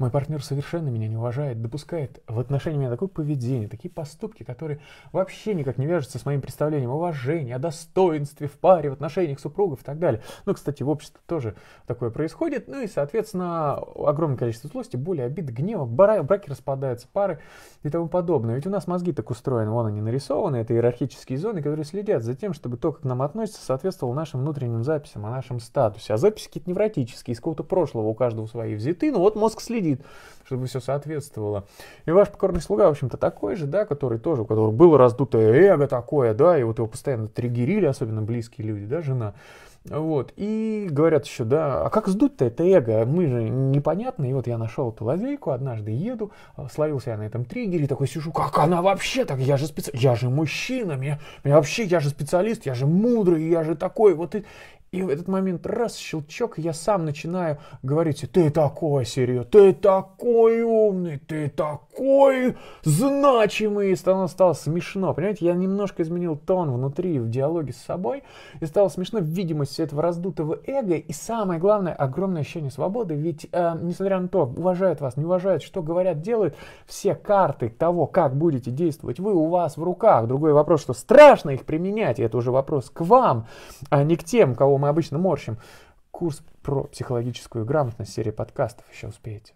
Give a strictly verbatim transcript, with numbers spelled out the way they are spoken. Мой партнер совершенно меня не уважает, допускает в отношении меня такое поведение, такие поступки, которые вообще никак не вяжутся с моим представлением о уважении, о достоинстве в паре, в отношениях супругов и так далее. Ну, кстати, в обществе тоже такое происходит. Ну и, соответственно, огромное количество злости, боли, обид, гнева, браки распадаются, пары и тому подобное. Ведь у нас мозги так устроены, вон они нарисованы, это иерархические зоны, которые следят за тем, чтобы то, как к нам относятся, соответствовало нашим внутренним записям о нашем статусе. А записи какие-то невротические, из какого-то прошлого у каждого свои взяты, но вот мозг следит, чтобы все соответствовало. И ваш покорный слуга, в общем-то, такой же, да, который тоже, у которого было раздутое эго такое, да, и вот его постоянно триггерили, особенно близкие люди, да, жена. Вот, и говорят еще, да, а как сдуть-то это эго, мы же непонятно, и вот я нашел эту лазейку, однажды еду, словился я на этом триггере, такой сижу, как она вообще так, я же специалист, я же мужчина, меня, меня вообще, я же специалист, я же мудрый, я же такой, вот и... И в этот момент раз, щелчок, я сам начинаю говорить: ты такой серьезный, ты такой умный, ты такой значимый. И стало, стало смешно, понимаете, я немножко изменил тон внутри в диалоге с собой, и стало смешно видимость этого раздутого эго, и самое главное, огромное ощущение свободы, ведь, э, несмотря на то, уважают вас, не уважают, что говорят, делают, все карты того, как будете действовать вы, у вас в руках. Другой вопрос, что страшно их применять, и это уже вопрос к вам, а не к тем, кого мы обычно морщим. Курс про психологическую грамотность, серия подкастов, еще успеете.